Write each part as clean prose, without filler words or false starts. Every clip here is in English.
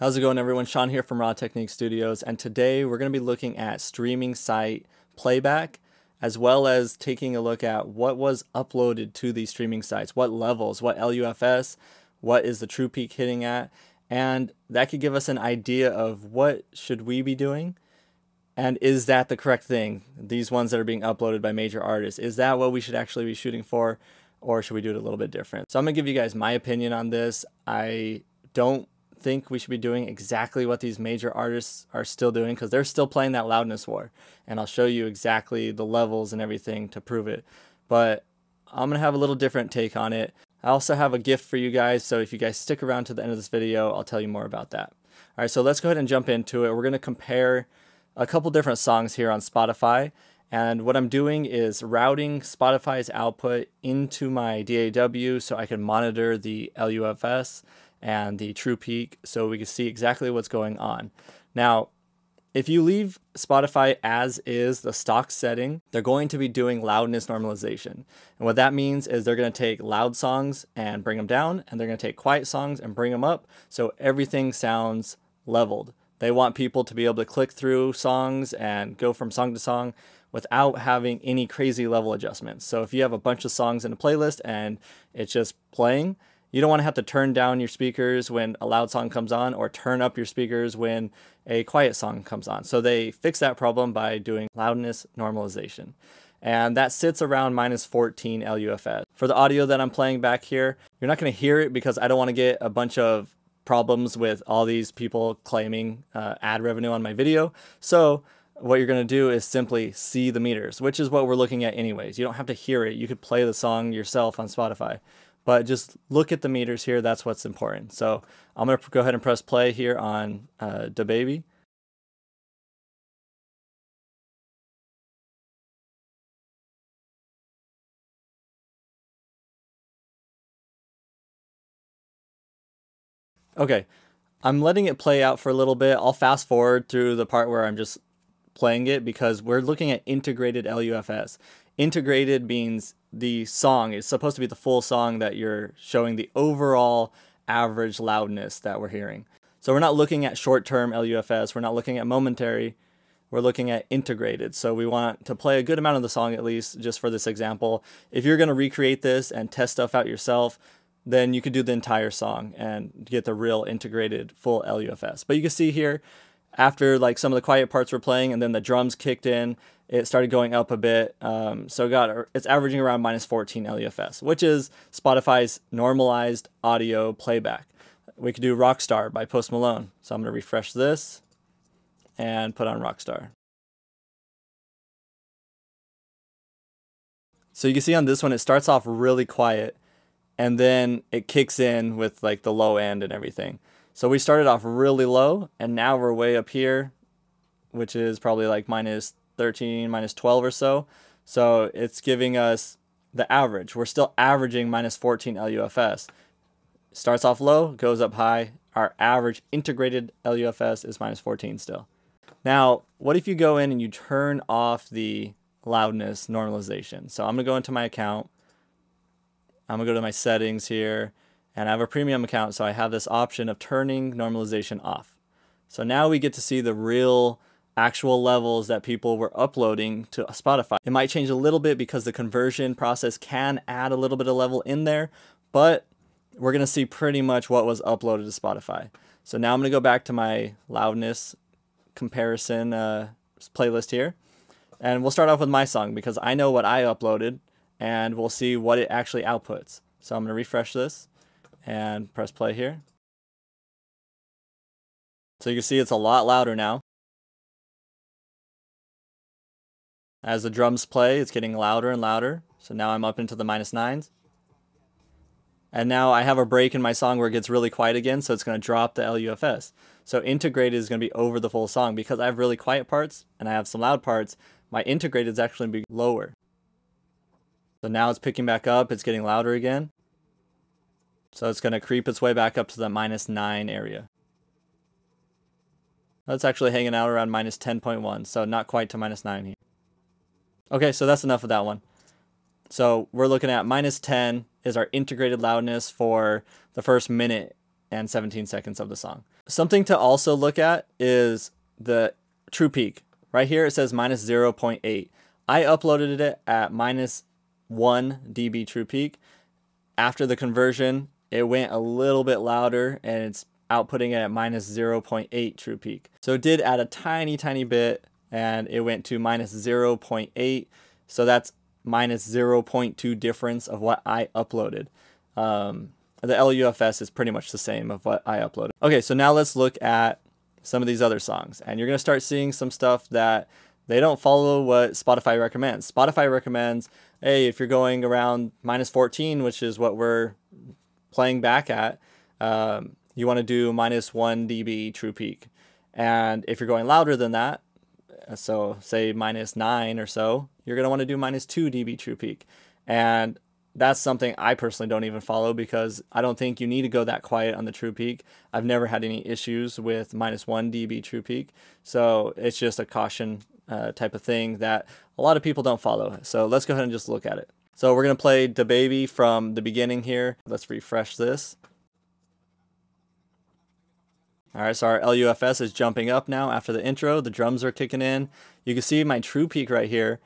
How's it going, everyone? Sean here from Raw Technique Studios, and today we're going to be looking at streaming site playback, as well as taking a look at what was uploaded to these streaming sites, what levels, what LUFS, what is the true peak hitting at, and that could give us an idea of what should we be doing, and is that the correct thing? These ones that are being uploaded by major artists, is that what we should actually be shooting for, or should we do it a little bit different? So I'm going to give you guys my opinion on this. I don't think we should be doing exactly what these major artists are still doing, because they're still playing that loudness war, and I'll show you exactly the levels and everything to prove it. But I'm gonna have a little different take on it. I also have a gift for you guys, so if you guys stick around to the end of this video, I'll tell you more about that. All right, so let's go ahead and jump into it. We're gonna compare a couple different songs here on Spotify, and what I'm doing is routing Spotify's output into my DAW so I can monitor the LUFS and the true peak, so we can see exactly what's going on. Now, if you leave Spotify as is, the stock setting, they're going to be doing loudness normalization. And what that means is they're going to take loud songs and bring them down, and they're going to take quiet songs and bring them up, so everything sounds leveled. They want people to be able to click through songs and go from song to song without having any crazy level adjustments. So if you have a bunch of songs in a playlist and it's just playing, you don't want to have to turn down your speakers when a loud song comes on, or turn up your speakers when a quiet song comes on. So they fix that problem by doing loudness normalization. And that sits around minus 14 LUFS. For the audio that I'm playing back here, you're not going to hear it because I don't want to get a bunch of problems with all these people claiming ad revenue on my video. So what you're going to do is simply see the meters, which is what we're looking at anyways. You don't have to hear it. You could play the song yourself on Spotify. But just look at the meters here. That's what's important. So I'm going to go ahead and press play here on DaBaby. Okay, I'm letting it play out for a little bit. I'll fast forward through the part where I'm just playing it, because we're looking at integrated LUFS. Integrated means the song is supposed to be the full song that you're showing the overall average loudness that we're hearing. So we're not looking at short-term LUFS, we're not looking at momentary, we're looking at integrated. So we want to play a good amount of the song, at least just for this example. If you're going to recreate this and test stuff out yourself, then you could do the entire song and get the real integrated full LUFS. But you can see here, after like some of the quiet parts were playing and then the drums kicked in, it started going up a bit. So it's averaging around minus 14 LUFS, which is Spotify's normalized audio playback. We could do Rockstar by Post Malone. So I'm going to refresh this and put on Rockstar. So you can see on this one, it starts off really quiet and then it kicks in with like the low end and everything. So we started off really low, and now we're way up here, which is probably like minus 13, minus 12 or so. So it's giving us the average. We're still averaging minus 14 LUFS. Starts off low, goes up high. Our average integrated LUFS is minus 14 still. Now, what if you go in and you turn off the loudness normalization? So I'm going to go into my account. I'm going to go to my settings here. And I have a premium account, so I have this option of turning normalization off. So now we get to see the real actual levels that people were uploading to Spotify. It might change a little bit because the conversion process can add a little bit of level in there, but we're going to see pretty much what was uploaded to Spotify. So now I'm going to go back to my loudness comparison playlist here. And we'll start off with my song because I know what I uploaded, and we'll see what it actually outputs. So I'm going to refresh this and press play here. So you can see it's a lot louder now. As the drums play, it's getting louder and louder. So now I'm up into the minus 9s. And now I have a break in my song where it gets really quiet again, so it's going to drop the LUFS. So integrated is going to be over the full song. Because I have really quiet parts and I have some loud parts, my integrated is actually going to be lower. So now it's picking back up, it's getting louder again. So it's going to creep its way back up to the minus 9 area. That's actually hanging out around minus 10.1, so not quite to minus 9 here. Okay, so that's enough of that one. So we're looking at minus 10 is our integrated loudness for the first minute and 17 seconds of the song. Something to also look at is the true peak. Right here it says minus 0.8. I uploaded it at minus 1 dB true peak. After the conversion, it went a little bit louder and it's outputting it at minus 0.8 true peak. So it did add a tiny, tiny bit and it went to minus 0.8. So that's minus 0.2 difference of what I uploaded. The LUFS is pretty much the same of what I uploaded. Okay, so now let's look at some of these other songs. And you're gonna start seeing some stuff that they don't follow what Spotify recommends. Spotify recommends, hey, if you're going around minus 14, which is what we're playing back at, you wanna do minus 1 dB true peak. And if you're going louder than that, so say minus 9 or so, you're gonna wanna do minus 2 dB true peak. And that's something I personally don't even follow because I don't think you need to go that quiet on the true peak. I've never had any issues with minus 1 dB true peak. So it's just a caution type of thing that a lot of people don't follow. So let's go ahead and just look at it. So we're gonna play DaBaby from the beginning here. Let's refresh this. All right, so our LUFS is jumping up now after the intro. The drums are kicking in. You can see my true peak right here.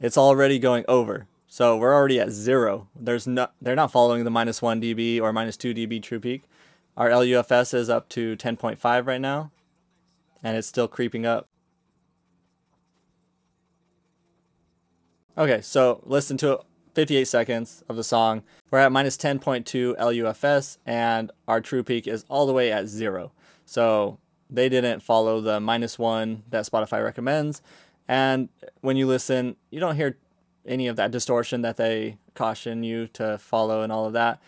It's already going over. So we're already at 0. They're not following the minus 1 dB or minus 2 dB true peak. Our LUFS is up to 10.5 right now, and it's still creeping up. Okay, so listen to 58 seconds of the song. We're at minus 10.2 LUFS, and our true peak is all the way at 0. So they didn't follow the minus 1 that Spotify recommends. And when you listen, you don't hear any of that distortion that they caution you to follow and all of that.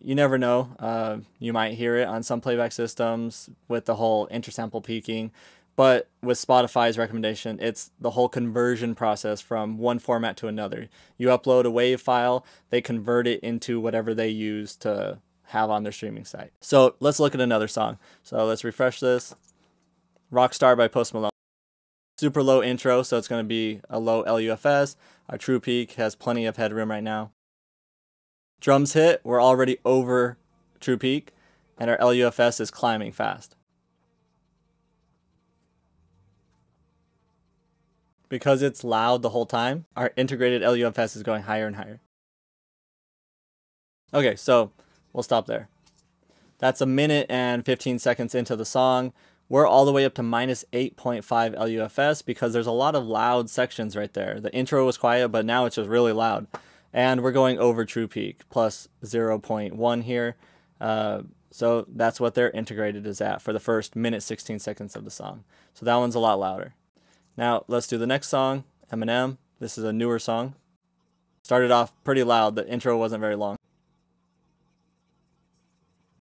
You never know. You might hear it on some playback systems with the whole intersample peaking, but with Spotify's recommendation, it's the whole conversion process from one format to another. You upload a WAV file, they convert it into whatever they use to have on their streaming site. So let's look at another song. So let's refresh this. Rockstar by Post Malone. Super low intro, so it's going to be a low LUFS. Our true peak has plenty of headroom right now. Drums hit, we're already over true peak, and our LUFS is climbing fast. Because it's loud the whole time, our integrated LUFS is going higher and higher. Okay, so we'll stop there. That's a minute and 15 seconds into the song. We're all the way up to minus 8.5 LUFS because there's a lot of loud sections right there. The intro was quiet, but now it's just really loud. And we're going over true peak, plus 0.1 here. So that's what their integrated is at for the first minute 16 seconds of the song. So that one's a lot louder. Now let's do the next song, Eminem. This is a newer song. Started off pretty loud. The intro wasn't very long.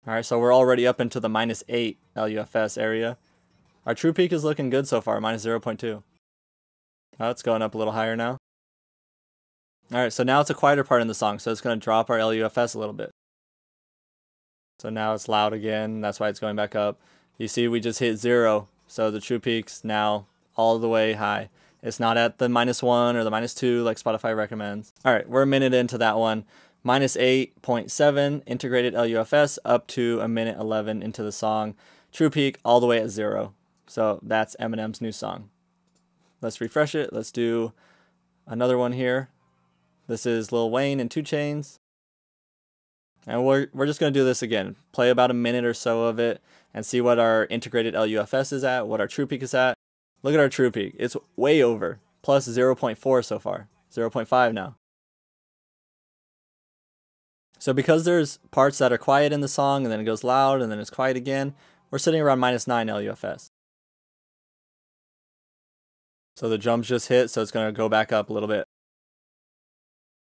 All right, so we're already up into the minus 8 LUFS area. Our true peak is looking good so far, minus 0.2. Oh, it's going up a little higher now. All right, so now it's a quieter part in the song, so it's going to drop our LUFS a little bit. So now it's loud again, that's why it's going back up. You see, we just hit 0, so the true peak's now all the way high. It's not at the minus 1 or the minus 2 like Spotify recommends. All right, we're a minute into that one. Minus 8.7 integrated LUFS up to a minute 11 into the song. True peak all the way at 0. So that's Eminem's new song. Let's refresh it. Let's do another one here. This is Lil Wayne and 2 Chainz. And we're just going to do this again. Play about a minute or so of it and see what our integrated LUFS is at, what our true peak is at. Look at our true peak. It's way over, plus 0.4 so far, 0.5 now. So because there's parts that are quiet in the song and then it goes loud and then it's quiet again, we're sitting around minus 9 LUFS. So the drums just hit, so it's gonna go back up a little bit.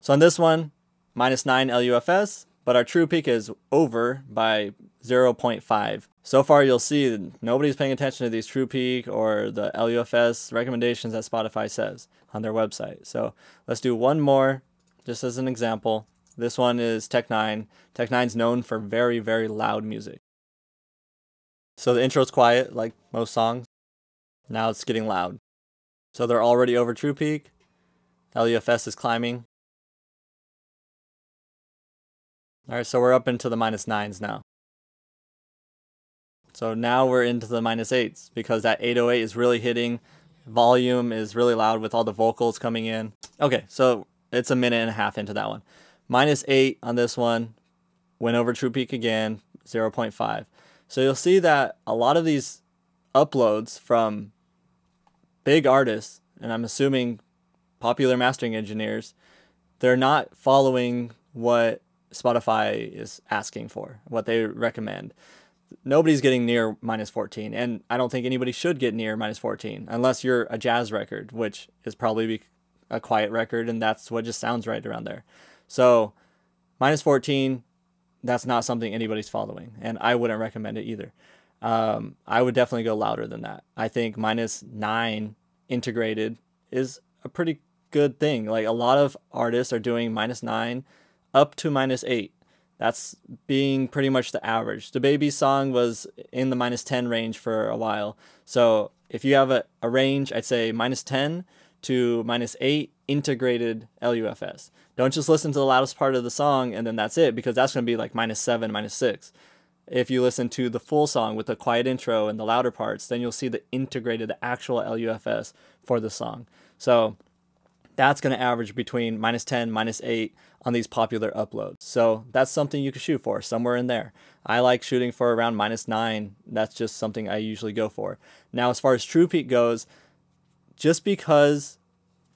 So on this one, minus 9 LUFS, but our true peak is over by 0.5. So far you'll see that nobody's paying attention to these true peak or the LUFS recommendations that Spotify says on their website. So let's do one more, just as an example. This one is Tech N9ne. Tech N9ne's known for very, very loud music. So the intro's quiet, like most songs. Now it's getting loud. So they're already over true peak. LUFS is climbing. All right, so we're up into the minus 9s now. So now we're into the -8s because that 808 is really hitting. Volume is really loud with all the vocals coming in. Okay, so it's a minute and a half into that one. -8 on this one, went over true peak again, 0.5. So you'll see that a lot of these uploads from big artists, and I'm assuming popular mastering engineers, they're not following what Spotify is asking for, what they recommend. Nobody's getting near -14, and I don't think anybody should get near -14 unless you're a jazz record, which is probably a quiet record, and that's what just sounds right around there. So -14, that's not something anybody's following, and I wouldn't recommend it either. I would definitely go louder than that. I think -9 integrated is a pretty good thing. Like, a lot of artists are doing -9 up to -8. That's being pretty much the average. DaBaby's song was in the -10 range for a while. So if you have a range, I'd say -10 to -8 integrated LUFS. Don't just listen to the loudest part of the song and then that's it, because that's going to be like -7, -6. If you listen to the full song with the quiet intro and the louder parts, then you'll see the integrated, the actual LUFS for the song. So that's going to average between -10, -8 on these popular uploads. So that's something you can shoot for, somewhere in there. I like shooting for around -9. That's just something I usually go for. Now, as far as true peak goes, just because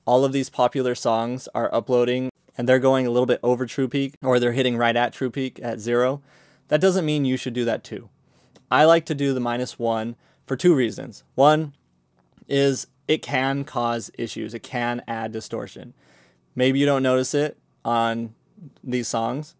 all of these popular songs are uploading and they're going a little bit over true peak, or they're hitting right at true peak at 0, that doesn't mean you should do that too. I like to do the -1 for two reasons. One is, it can cause issues. It can add distortion. Maybe you don't notice it on these songs,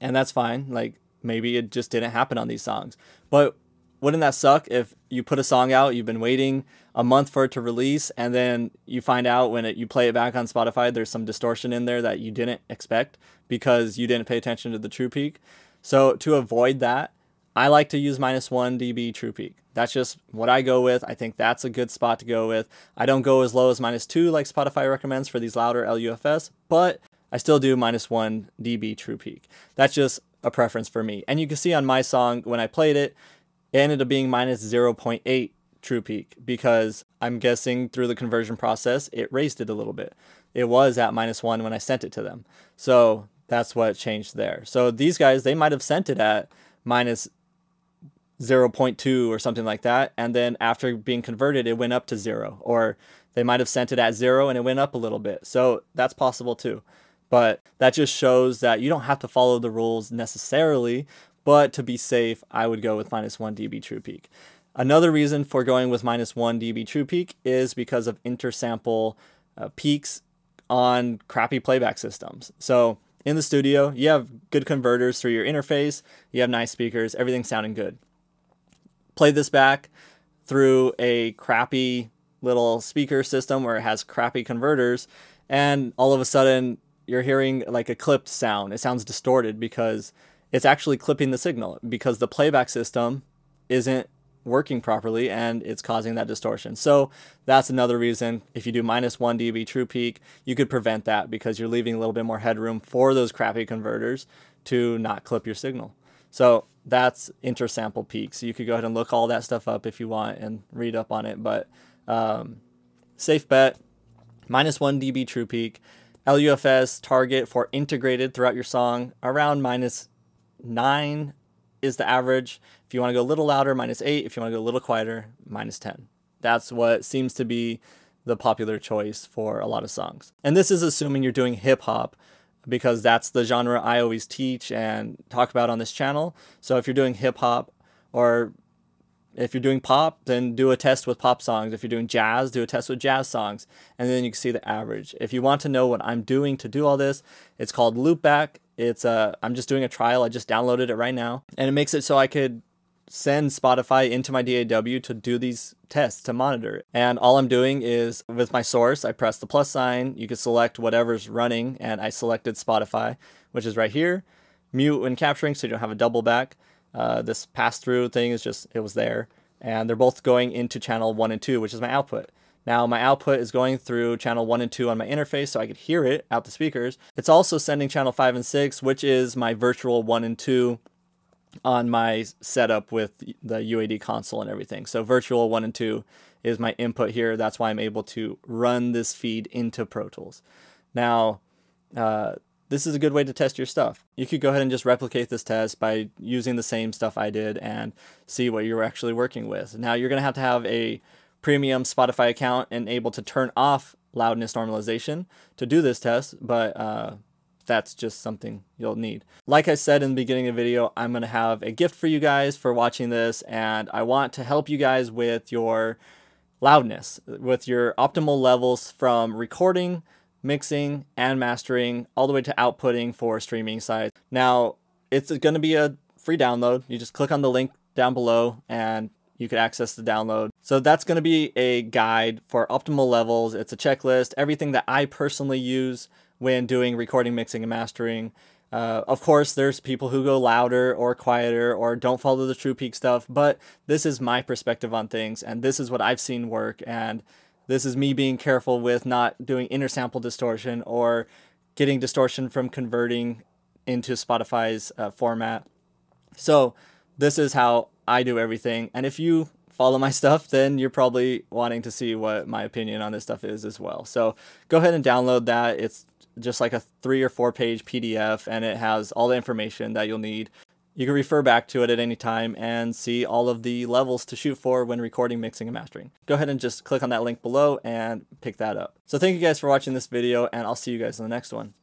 and that's fine. Like, maybe it just didn't happen on these songs. But wouldn't that suck if you put a song out, you've been waiting a month for it to release, and then you find out when you play it back on Spotify, there's some distortion in there that you didn't expect because you didn't pay attention to the true peak. So to avoid that, I like to use -1 dB true peak. That's just what I go with. I think that's a good spot to go with. I don't go as low as -2 like Spotify recommends for these louder LUFS, but I still do -1 dB true peak. That's just a preference for me. And you can see on my song, when I played it, it ended up being -0.8 true peak because I'm guessing through the conversion process, it raised it a little bit. It was at -1 when I sent it to them. So that's what changed there. So these guys, they might've sent it at -0.2 or something like that, and then after being converted it went up to 0, or they might have sent it at 0 and it went up a little bit. So that's possible too, but that just shows that you don't have to follow the rules necessarily, but to be safe I would go with -1 dB true peak. Another reason for going with -1 dB true peak is because of intersample peaks on crappy playback systems. So in the studio, you have good converters through your interface, you have nice speakers, everything's sounding good. Play this back through a crappy little speaker system where it has crappy converters, and all of a sudden you're hearing like a clipped sound. It sounds distorted because it's actually clipping the signal because the playback system isn't working properly and it's causing that distortion. So that's another reason if you do -1 dB true peak, you could prevent that because you're leaving a little bit more headroom for those crappy converters to not clip your signal. So that's intersample peaks. So you could go ahead and look all that stuff up if you want and read up on it, but safe bet, -1 dB true peak, LUFS target for integrated throughout your song around -9 is the average. If you want to go a little louder, -8. If you want to go a little quieter, -10. That's what seems to be the popular choice for a lot of songs. And this is assuming you're doing hip hop, because that's the genre I always teach and talk about on this channel. So if you're doing hip hop, or if you're doing pop, then do a test with pop songs. If you're doing jazz, do a test with jazz songs. And then you can see the average. If you want to know what I'm doing to do all this, it's called Loopback. It's I'm just doing a trial. I just downloaded it right now. And it makes it so I could send Spotify into my DAW to do these tests, to monitor it. And all I'm doing is, with my source, I press the +. You can select whatever's running, and I selected Spotify, which is right here. Mute when capturing, so you don't have a double back. This pass-through thing is just, it was there. And they're both going into channel 1 and 2, which is my output. Now my output is going through channel 1 and 2 on my interface so I could hear it out the speakers. It's also sending channel 5 and 6, which is my virtual 1 and 2 on my setup with the UAD console and everything. So virtual 1 and 2 is my input here. That's why I'm able to run this feed into Pro Tools. Now, this is a good way to test your stuff. You could go ahead and just replicate this test by using the same stuff I did and see what you're actually working with. Now you're going to have a premium Spotify account and able to turn off loudness normalization to do this test, but that's just something you'll need. Like I said in the beginning of the video, I'm going to have a gift for you guys for watching this, and I want to help you guys with your loudness, with your optimal levels from recording, mixing and mastering, all the way to outputting for streaming sites. Now, it's going to be a free download. You just click on the link down below and you can access the download. So that's going to be a guide for optimal levels. It's a checklist, everything that I personally use when doing recording, mixing, and mastering. Of course, there's people who go louder or quieter or don't follow the true peak stuff, but this is my perspective on things, and this is what I've seen work, and this is me being careful with not doing inner sample distortion or getting distortion from converting into Spotify's format. So this is how I do everything. And if you follow my stuff, then you're probably wanting to see what my opinion on this stuff is as well. So go ahead and download that. It's just like a 3 or 4 page PDF, and it has all the information that you'll need. You can refer back to it at any time and see all of the levels to shoot for when recording, mixing, and mastering. Go ahead and just click on that link below and pick that up. So thank you guys for watching this video, and I'll see you guys in the next one.